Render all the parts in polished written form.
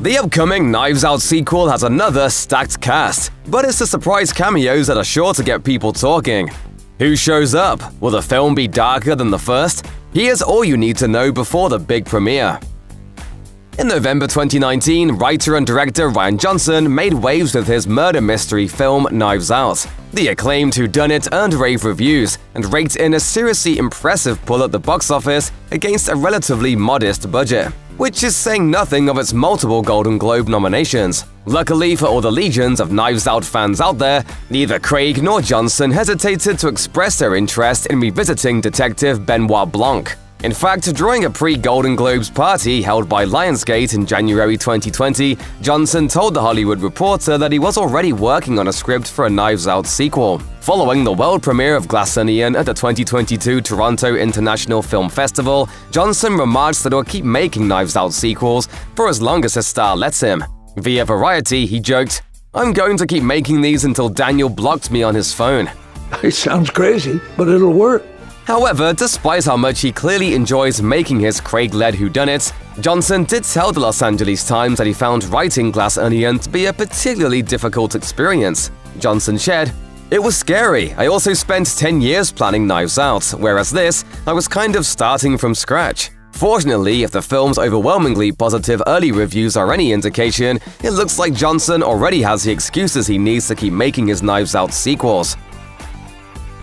The upcoming Knives Out sequel has another stacked cast, but it's the surprise cameos that are sure to get people talking. Who shows up? Will the film be darker than the first? Here's all you need to know before the big premiere. In November 2019, writer and director Ryan Johnson made waves with his murder mystery film Knives Out. The acclaimed whodunit earned rave reviews and raked in a seriously impressive pull at the box office against a relatively modest budget, which is saying nothing of its multiple Golden Globe nominations. Luckily for all the legions of Knives Out fans out there, neither Craig nor Johnson hesitated to express their interest in revisiting Detective Benoit Blanc. In fact, during a pre-Golden Globes party held by Lionsgate in January 2020, Johnson told The Hollywood Reporter that he was already working on a script for a Knives Out sequel. Following the world premiere of Glass Onion at the 2022 Toronto International Film Festival, Johnson remarked that he'll keep making Knives Out sequels for as long as his star lets him. Via Variety, he joked, "I'm going to keep making these until Daniel blocked me on his phone." It sounds crazy, but it'll work. However, despite how much he clearly enjoys making his Craig-led whodunits, Johnson did tell the Los Angeles Times that he found writing Glass Onion to be a particularly difficult experience. Johnson shared, "It was scary. I also spent 10 years planning Knives Out, whereas this, I was kind of starting from scratch." Fortunately, if the film's overwhelmingly positive early reviews are any indication, it looks like Johnson already has the excuses he needs to keep making his Knives Out sequels.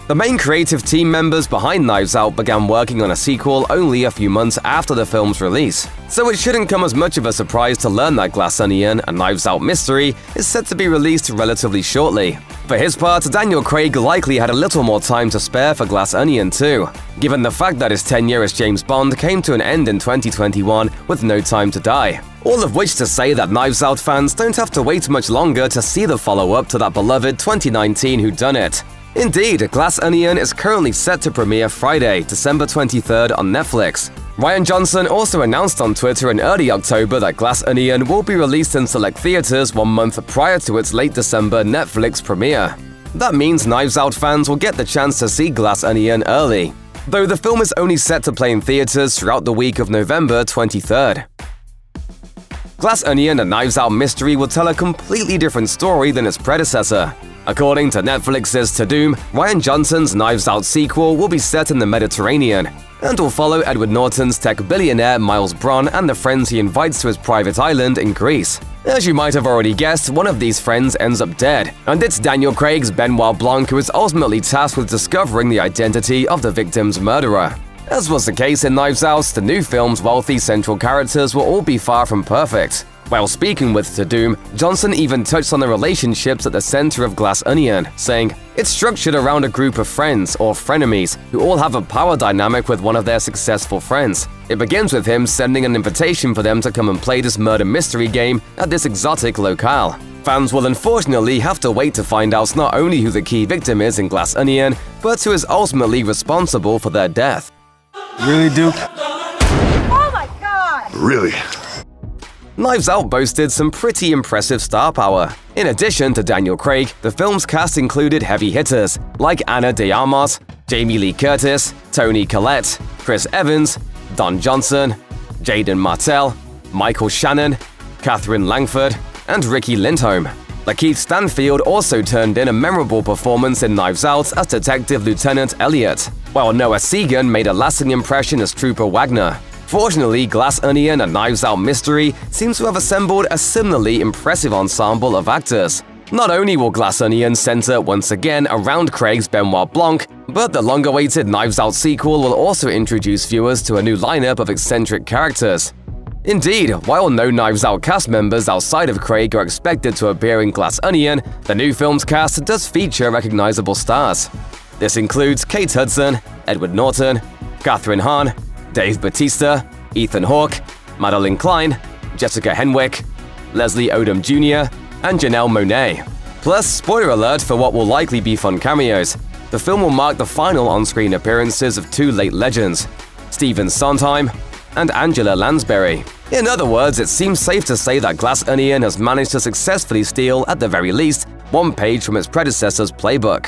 The main creative team members behind Knives Out began working on a sequel only a few months after the film's release, so it shouldn't come as much of a surprise to learn that Glass Onion, a Knives Out mystery, is set to be released relatively shortly. For his part, Daniel Craig likely had a little more time to spare for Glass Onion too, given the fact that his tenure as James Bond came to an end in 2021 with No Time to Die. All of which to say that Knives Out fans don't have to wait much longer to see the follow-up to that beloved 2019 whodunit. Indeed, Glass Onion is currently set to premiere Friday, December 23rd on Netflix. Rian Johnson also announced on Twitter in early October that Glass Onion will be released in select theaters 1 month prior to its late December Netflix premiere. That means Knives Out fans will get the chance to see Glass Onion early, though the film is only set to play in theaters throughout the week of November 23rd. Glass Onion, a Knives Out mystery, will tell a completely different story than its predecessor. According to Netflix's Tudum, Ryan Johnson's Knives Out sequel will be set in the Mediterranean and will follow Edward Norton's tech billionaire Miles Bron and the friends he invites to his private island in Greece. As you might have already guessed, one of these friends ends up dead, and it's Daniel Craig's Benoit Blanc who is ultimately tasked with discovering the identity of the victim's murderer. As was the case in Knives Out, the new film's wealthy central characters will all be far from perfect. While speaking with Tudum, Johnson even touched on the relationships at the center of Glass Onion, saying, "It's structured around a group of friends, or frenemies, who all have a power dynamic with one of their successful friends. It begins with him sending an invitation for them to come and play this murder mystery game at this exotic locale. Fans will unfortunately have to wait to find out not only who the key victim is in Glass Onion, but who is ultimately responsible for their death." Really, Duke? Oh my God! Really? Knives Out boasted some pretty impressive star power. In addition to Daniel Craig, the film's cast included heavy hitters like Anna de Armas, Jamie Lee Curtis, Tony Collette, Chris Evans, Don Johnson, Jaden Martell, Michael Shannon, Catherine Langford, and Ricky Lindholm. Lakeith Stanfield also turned in a memorable performance in Knives Out as Detective Lieutenant Elliot, while Noah Segan made a lasting impression as Trooper Wagner. Fortunately, Glass Onion, a Knives Out mystery, seems to have assembled a similarly impressive ensemble of actors. Not only will Glass Onion center once again around Craig's Benoit Blanc, but the long-awaited Knives Out sequel will also introduce viewers to a new lineup of eccentric characters. Indeed, while no Knives Out cast members outside of Craig are expected to appear in Glass Onion, the new film's cast does feature recognizable stars. This includes Kate Hudson, Edward Norton, Katherine Hahn, Dave Batista, Ethan Hawke, Madeline Klein, Jessica Henwick, Leslie Odom Jr., and Janelle Monáe. Plus, spoiler alert for what will likely be fun cameos, the film will mark the final on-screen appearances of two late legends, Stephen Sondheim and Angela Lansbury. In other words, it seems safe to say that Glass Onion has managed to successfully steal, at the very least, one page from its predecessor's playbook.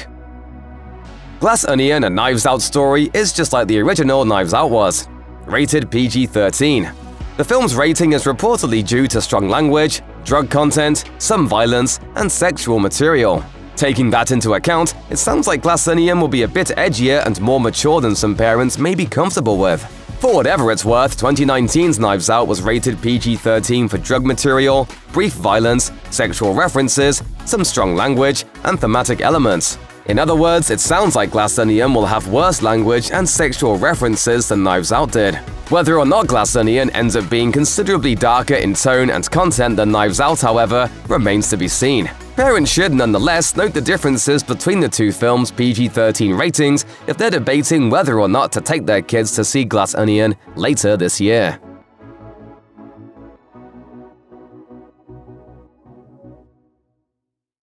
Glass Onion, a Knives Out story, is just like the original Knives Out was. Rated PG-13. The film's rating is reportedly due to strong language, drug content, some violence, and sexual material. Taking that into account, it sounds like Glass Onion will be a bit edgier and more mature than some parents may be comfortable with. For whatever it's worth, 2019's Knives Out was rated PG-13 for drug material, brief violence, sexual references, some strong language, and thematic elements. In other words, it sounds like Glass Onion will have worse language and sexual references than Knives Out did. Whether or not Glass Onion ends up being considerably darker in tone and content than Knives Out, however, remains to be seen. Parents should nonetheless note the differences between the two films' PG-13 ratings if they're debating whether or not to take their kids to see Glass Onion later this year.